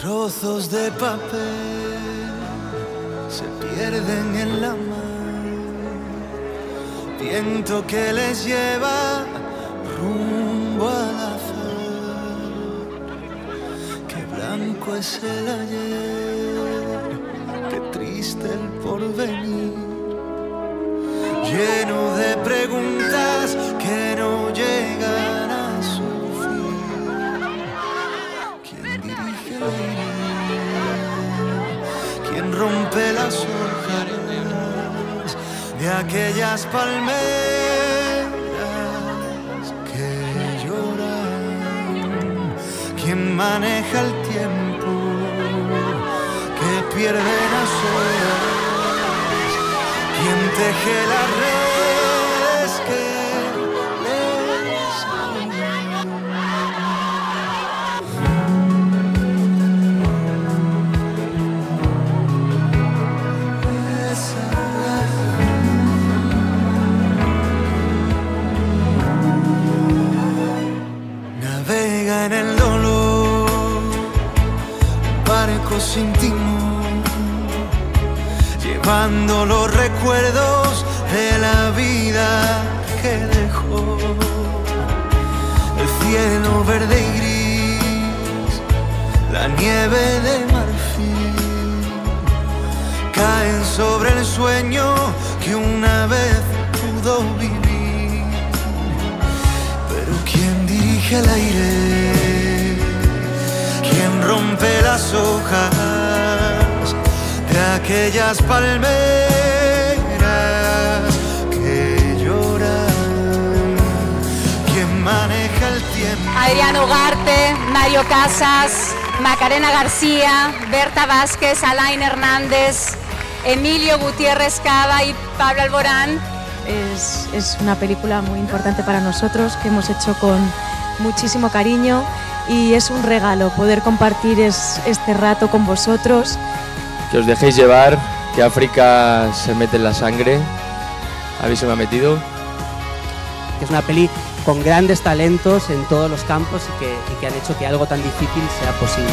Trozos de papel se pierden en la mar. Viento que les lleva rumbo al azar. Qué blanco es el ayer, qué triste el porvenir. Lleno de preguntas que no llegan. Quien rompe las hojas de aquellas palmeras que lloran, quien maneja el tiempo que pierde las horas, quien teje las redes que les en el dolor, barco sin timón, llevando los recuerdos de la vida que dejó. El cielo verde y gris, la nieve de marfil, caen sobre el sueño que una vez pudo vivir. Pero ¿quién dirige el aire? ¿Quién rompe las hojas de aquellas palmeras que lloran? ¿Quién maneja el tiempo? Adriana Ugarte, Mario Casas, Macarena García, Berta Vázquez, Alain Hernández, Emilio Gutiérrez Cava y Pablo Alborán. Es una película muy importante para nosotros, que hemos hecho con muchísimo cariño, y es un regalo poder compartir este rato con vosotros. Que os dejéis llevar, que África se mete en la sangre, a mí se me ha metido. Es una peli con grandes talentos en todos los campos y que han hecho que algo tan difícil sea posible.